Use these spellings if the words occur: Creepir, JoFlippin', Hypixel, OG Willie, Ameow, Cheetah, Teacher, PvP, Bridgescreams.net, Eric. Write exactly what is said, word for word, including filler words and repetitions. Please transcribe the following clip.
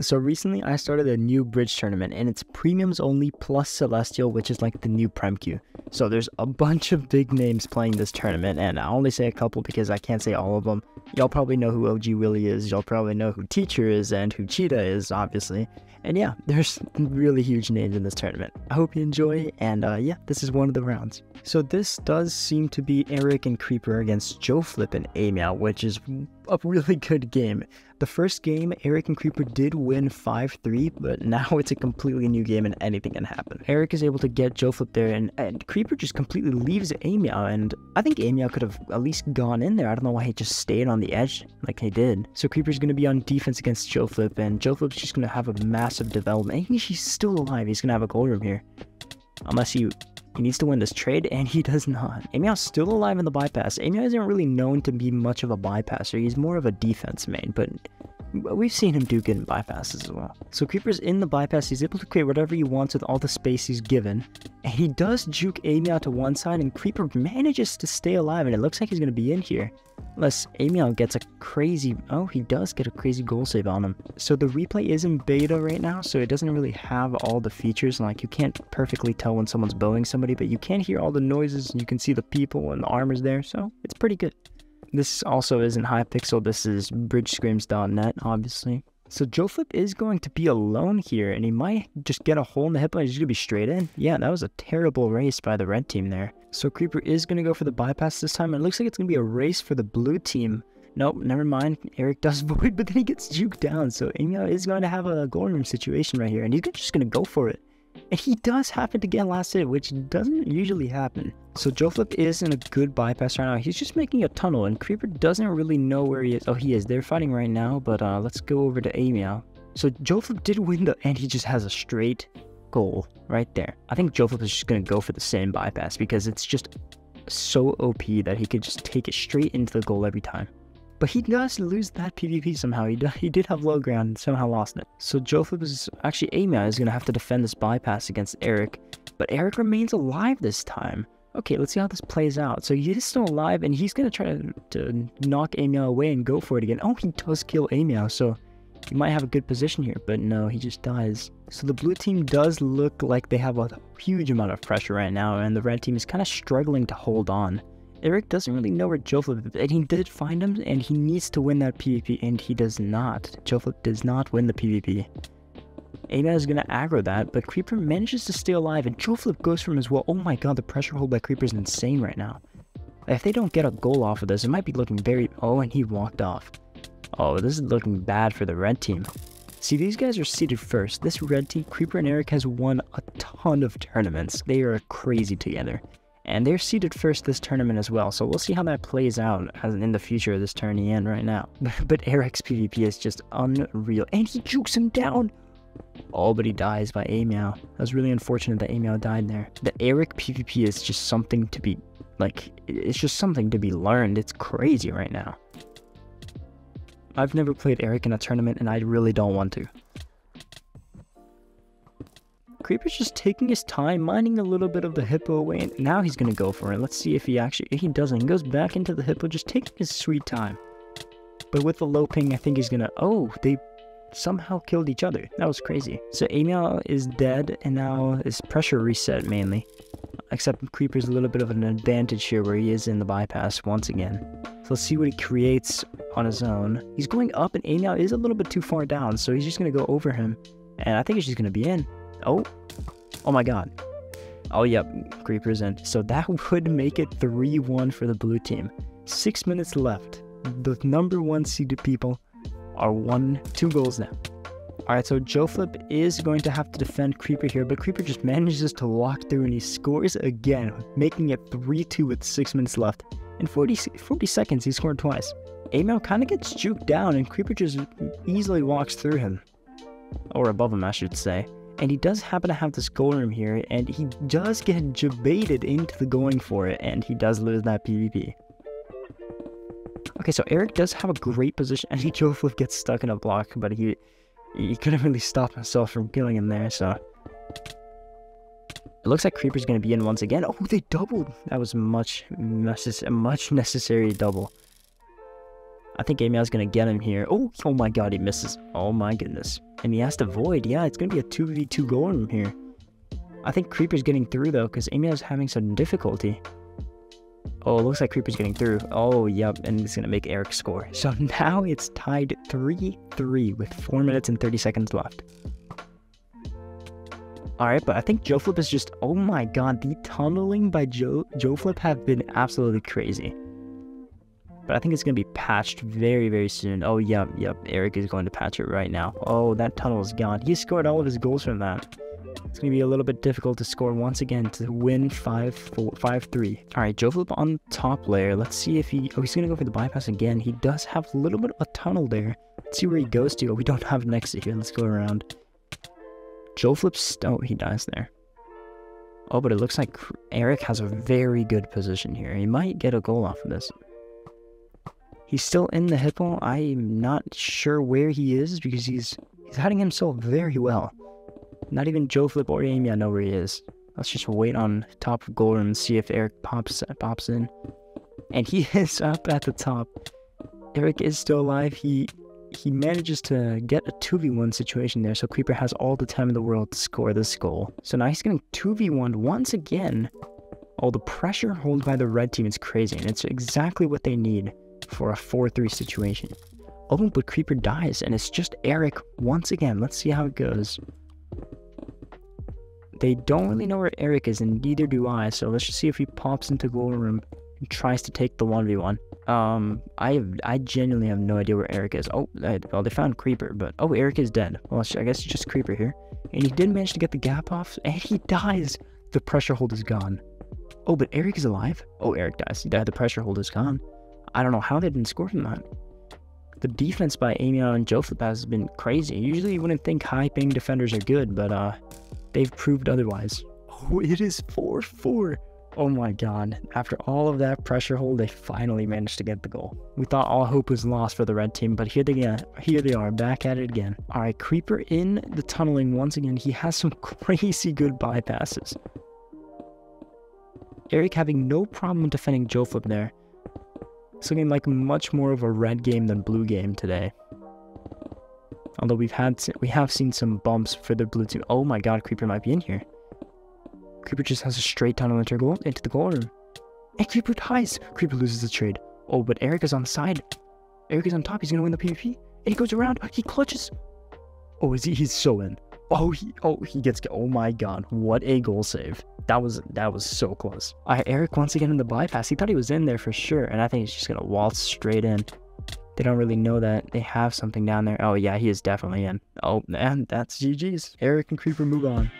So recently I started a new bridge tournament and it's premiums only plus celestial, which is like the new prem queue. So there's a bunch of big names playing this tournament, and I only say a couple because I can't say all of them. Y'all probably know who O G Willie is, y'all probably know who Teacher is and who Cheetah is, obviously. And yeah, there's really huge names in this tournament. I hope you enjoy, and uh, yeah, this is one of the rounds. So this does seem to be Eric and Creepir against JoFlippin' and aMeow, which is a really good game. The first game, Eric and Creepir did win five three, but now it's a completely new game and anything can happen. Eric is able to get JoFlippin' there, and, and Creepir just completely leaves aMeow, and I think aMeow could have at least gone in there. I don't know why he just stayed on the edge like he did. So Creepir's going to be on defense against JoFlippin', and JoFlippin's just going to have a massive development. And he's still alive. He's going to have a gold room here. Unless you... He needs to win this trade, and he does not. aMeow's still alive in the bypass. aMeow isn't really known to be much of a bypasser. He's more of a defense main, but we've seen him do good in bypasses as well. So Creepir's in the bypass. He's able to create whatever he wants with all the space he's given. And he does juke aMeow to one side, and Creepir manages to stay alive, and it looks like he's going to be in here. Unless aMeow gets a crazy... Oh, he does get a crazy goal save on him. So the replay is in beta right now, so it doesn't really have all the features. Like, you can't perfectly tell when someone's bowing somebody, but you can hear all the noises, and you can see the people and the armor's there, so it's pretty good. This also isn't Hypixel, this is Bridgescreams dot net, obviously. So JoFlippin' is going to be alone here, and he might just get a hole in the hip line. He's going to be straight in. Yeah, that was a terrible race by the red team there. So Creepir is going to go for the bypass this time, and it looks like it's going to be a race for the blue team. Nope, never mind. Eric does void, but then he gets juked down. So aMeow is going to have a golden room situation right here, and he's just going to go for it. And he does happen to get last hit, which doesn't usually happen. So JoFlippin' is in a good bypass right now. He's just making a tunnel, and Creepir doesn't really know where he is. Oh, he is. They're fighting right now, but uh, let's go over to aMeow. So JoFlippin' did win the... And he just has a straight goal right there. I think JoFlippin' is just going to go for the same bypass because it's just so O P that he could just take it straight into the goal every time. But he does lose that PvP somehow. He, do, he did have low ground and somehow lost it. So JoFlippin is... Actually, aMeow is going to have to defend this bypass against Eric. But Eric remains alive this time. Okay, let's see how this plays out. So he is still alive, and he's going to try to knock aMeow away and go for it again. Oh, he does kill aMeow, so he might have a good position here. But no, he just dies. So the blue team does look like they have a huge amount of pressure right now, and the red team is kind of struggling to hold on. Eric doesn't really know where JoFlippin is, and he did find him, and he needs to win that PvP, and he does not. JoFlippin does not win the PvP. aMeow is going to aggro that, but Creepir manages to stay alive, and JoFlippin goes for him as well. Oh my god, the pressure hold by Creepir is insane right now. If they don't get a goal off of this, it might be looking very... Oh, and he walked off. Oh, this is looking bad for the red team. See, these guys are seated first. This red team, Creepir and Eric, has won a ton of tournaments. They are crazy together. And they're seeded first this tournament as well, so we'll see how that plays out as in the future of this tourney and right now. But, but Eric's PvP is just unreal, and he jukes him down! Oh, but he dies by aMeow. That was really unfortunate that aMeow died there. The Eric PvP is just something to be, like, it's just something to be learned. It's crazy right now. I've never played Eric in a tournament, and I really don't want to. Creepir's just taking his time, mining a little bit of the hippo away, and now he's going to go for it. Let's see if he actually... He doesn't. He goes back into the hippo, just taking his sweet time. But with the low ping, I think he's going to... Oh, they somehow killed each other. That was crazy. So aMeow is dead, and now it's pressure reset mainly. Except Creepir's a little bit of an advantage here where he is in the bypass once again. So let's see what he creates on his own. He's going up, and aMeow is a little bit too far down, so he's just going to go over him. And I think he's just going to be in. Oh, oh my god. Oh, yep, Creepir's in. So that would make it three one for the blue team. Six minutes left. The number one seeded people are one, two goals now. Alright, so JoFlippin' is going to have to defend Creepir here, but Creepir just manages to walk through and he scores again, making it three two with six minutes left. In forty, forty seconds, he scored twice. aMeow kind of gets juked down and Creepir just easily walks through him. Or above him, I should say. And he does happen to have this goal room here, and he does get jebaited into the going for it, and he does lose that PvP. Okay, so Eric does have a great position, and JoFlippin gets stuck in a block, but he he couldn't really stop himself from killing him there, so... It looks like Creepir's going to be in once again. Oh, they doubled! That was much, much necessary double. I think aMeow's gonna get him here. Oh, oh my god, he misses. Oh my goodness. And he has to void. Yeah, it's gonna be a two v two going here. I think Creepir's getting through though, because aMeow's having some difficulty. Oh, it looks like Creepir's getting through. Oh, yep, and it's gonna make Eric score. So now it's tied three three with four minutes and thirty seconds left. Alright, but I think JoFlippin' is just... Oh my god, the tunneling by Jo JoFlippin' have been absolutely crazy. But I think it's going to be patched very, very soon. Oh, yep, yep. Eric is going to patch it right now. Oh, that tunnel is gone. He scored all of his goals from that. It's going to be a little bit difficult to score once again to win five four, five three. Alright, JoFlippin' on the top layer. Let's see if he... Oh, he's going to go for the bypass again. He does have a little bit of a tunnel there. Let's see where he goes to. Oh, we don't have an exit here. Let's go around. JoFlippin's... Oh, he dies there. Oh, but it looks like Eric has a very good position here. He might get a goal off of this. He's still in the hippo. I'm not sure where he is because he's he's hiding himself very well. Not even JoFlippin or aMeow know where he is. Let's just wait on top of goal room and see if Eric pops pops in. And he is up at the top. Eric is still alive. He... He manages to get a two v one situation there, so Creepir has all the time in the world to score this goal. So now he's getting two v one once again. Oh, the pressure held by the red team is crazy, and it's exactly what they need for a four three situation. Oh, but Creepir dies, and it's just Eric once again. Let's see how it goes. They don't really know where Eric is, and neither do I, so let's just see if he pops into goal room and tries to take the one v one. Um, I have, I genuinely have no idea where Eric is. Oh, I, well, they found Creepir, but... Oh, Eric is dead. Well, I guess it's just Creepir here. And he did manage to get the gap off, and he dies. The pressure hold is gone. Oh, but Eric is alive? Oh, Eric dies. He died. The pressure hold is gone. I don't know how they didn't score from that. The defense by aMeow and JoFlippin has been crazy. Usually you wouldn't think high-ping defenders are good, but, uh, they've proved otherwise. Oh, it is four four. Oh my god, after all of that pressure hold, they finally managed to get the goal. We thought all hope was lost for the red team, but here they, uh, here they are, back at it again. Alright, Creepir in the tunneling once again. He has some crazy good bypasses. Eric having no problem defending JoFlippin there. It's looking like much more of a red game than blue game today. Although we've had, we have seen some bumps for the blue team. Oh my god, Creepir might be in here. Creepir just has a straight tunnel into, goal, into the goal room. And Creepir dies! Creepir loses the trade. Oh, but Eric is on the side. Eric is on top. He's gonna win the PvP. And he goes around. He clutches. Oh, is he? He's so in. Oh, he. Oh, he gets. Oh my God! What a goal save! That was. That was so close. All right, Eric once again in the bypass. He thought he was in there for sure, and I think he's just gonna waltz straight in. They don't really know that they have something down there. Oh yeah, he is definitely in. Oh, and that's G G's. Eric and Creepir move on.